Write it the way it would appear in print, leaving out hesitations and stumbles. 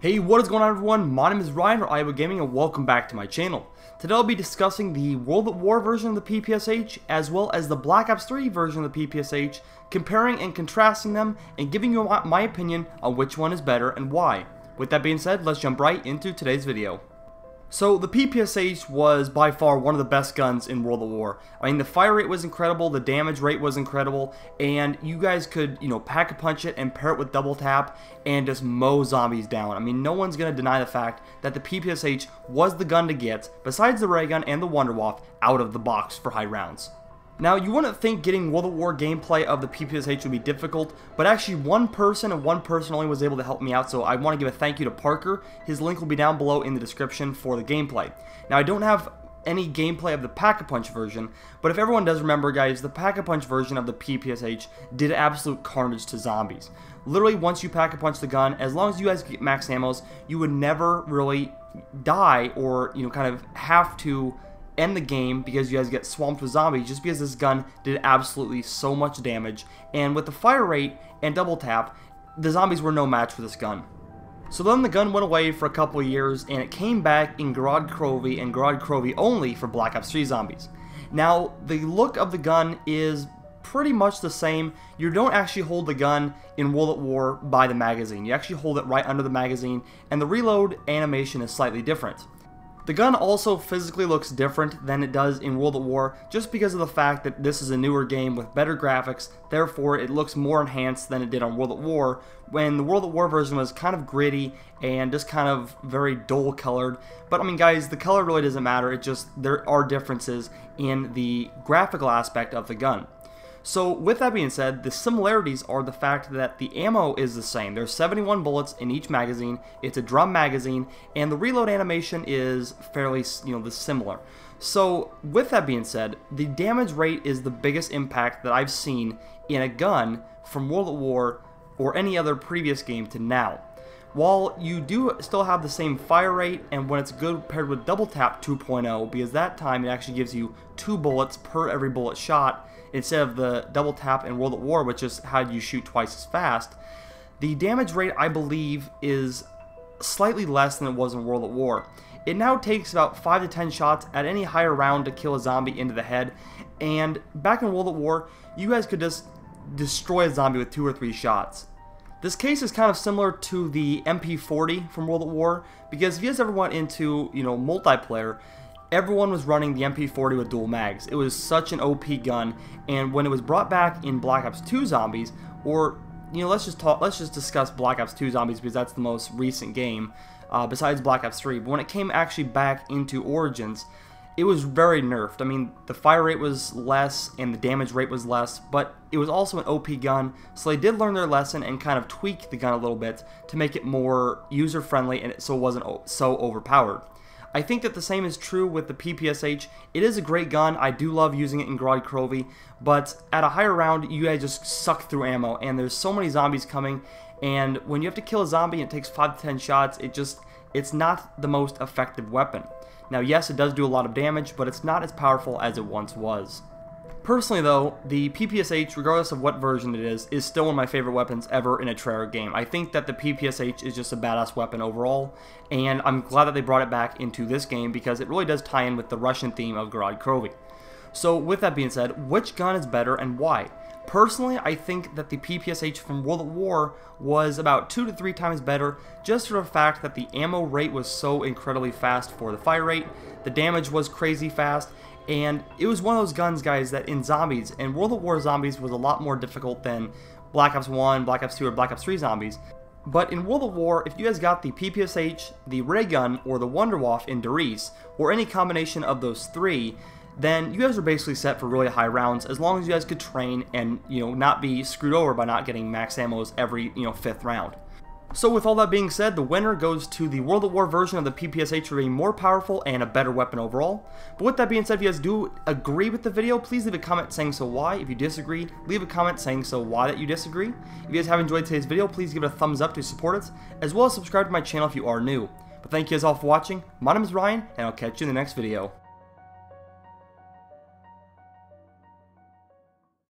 Hey, what is going on everyone? My name is Ryan from Iowa Gaming and welcome back to my channel. Today I'll be discussing the World at War version of the PPSH as well as the Black Ops 3 version of the PPSH, comparing and contrasting them and giving you my opinion on which one is better and why. With that being said, let's jump right into today's video. So the PPSH was by far one of the best guns in World at War. I mean, the fire rate was incredible, the damage rate was incredible, and you guys could, you know, pack-a-punch it and pair it with double tap and just mow zombies down. I mean, no one's going to deny the fact that the PPSH was the gun to get, besides the Ray Gun and the Wunderwaffe, out of the box for high rounds. Now, you wouldn't think getting World at War gameplay of the PPSH would be difficult, but actually one person only was able to help me out, so I want to give a thank you to Parker. His link will be down below in the description for the gameplay. Now, I don't have any gameplay of the Pack-a-Punch version, but if everyone does remember, guys, the Pack-a-Punch version of the PPSH did absolute carnage to zombies. Literally, once you Pack-a-Punch the gun, as long as you guys get max ammos, you would never really die or, you know, kind of have to end the game because you guys get swamped with zombies, just because this gun did absolutely so much damage, and with the fire rate and double tap, the zombies were no match for this gun. So then the gun went away for a couple of years and it came back in Gorod Krovi and Gorod Krovi only for Black Ops 3 zombies. Now the look of the gun is pretty much the same. You don't actually hold the gun in World at War by the magazine, you actually hold it right under the magazine, and the reload animation is slightly different. The gun also physically looks different than it does in World at War, just because of the fact that this is a newer game with better graphics, therefore it looks more enhanced than it did on World at War, when the World at War version was kind of gritty and just kind of very dull colored. But I mean guys, the color really doesn't matter, it's just there are differences in the graphical aspect of the gun. So with that being said, the similarities are the fact that the ammo is the same. There's 71 bullets in each magazine, it's a drum magazine, and the reload animation is fairly, you know, similar. So with that being said, the damage rate is the biggest impact that I've seen in a gun from World at War or any other previous game to now. While you do still have the same fire rate, and when it's good paired with double tap 2.0, because that time it actually gives you 2 bullets per every bullet shot, instead of the double tap in World at War, which just had you shoot twice as fast, the damage rate, I believe, is slightly less than it was in World at War. It now takes about 5 to 10 shots at any higher round to kill a zombie into the head, and back in World at War, you guys could just destroy a zombie with 2 or 3 shots. This case is kind of similar to the MP40 from World at War, because if you guys ever went into, you know, multiplayer, everyone was running the MP40 with dual mags. It was such an OP gun, and when it was brought back in Black Ops 2 zombies, or, you know, let's just discuss Black Ops 2 zombies because that's the most recent game besides Black Ops 3, but when it came actually back into Origins, it was very nerfed. I mean, the fire rate was less and the damage rate was less, but it was also an OP gun, so they did learn their lesson and kind of tweak the gun a little bit to make it more user-friendly and so it wasn't so overpowered. I think that the same is true with the PPSH. It is a great gun, I do love using it in Gorod Krovi, but at a higher round, you guys just suck through ammo, and there's so many zombies coming, and when you have to kill a zombie and it takes 5 to 10 shots, it's not the most effective weapon. Now yes, it does do a lot of damage, but it's not as powerful as it once was. Personally though, the PPSH, regardless of what version it is still one of my favorite weapons ever in a Treyarch game. I think that the PPSH is just a badass weapon overall, and I'm glad that they brought it back into this game because it really does tie in with the Russian theme of Gorod Krovi. So with that being said, which gun is better and why? Personally, I think that the PPSH from World at War was about 2 to 3 times better, just for the fact that the ammo rate was so incredibly fast for the fire rate, the damage was crazy fast, and it was one of those guns, guys, that in zombies, and World at War zombies was a lot more difficult than Black Ops 1, Black Ops 2, or Black Ops 3 zombies. But in World at War, if you guys got the PPSH, the Ray Gun, or the Wunderwaffe in Dereese, or any combination of those 3, then you guys are basically set for really high rounds, as long as you guys could train and, you know, not be screwed over by not getting max ammos every, you know, 5th round. So with all that being said, the winner goes to the World at War version of the PPSH for being more powerful and a better weapon overall. But with that being said, if you guys do agree with the video, please leave a comment saying so why. If you disagree, leave a comment saying so why that you disagree. If you guys have enjoyed today's video, please give it a thumbs up to support it, as well as subscribe to my channel if you are new. But thank you guys all for watching, my name is Ryan, and I'll catch you in the next video.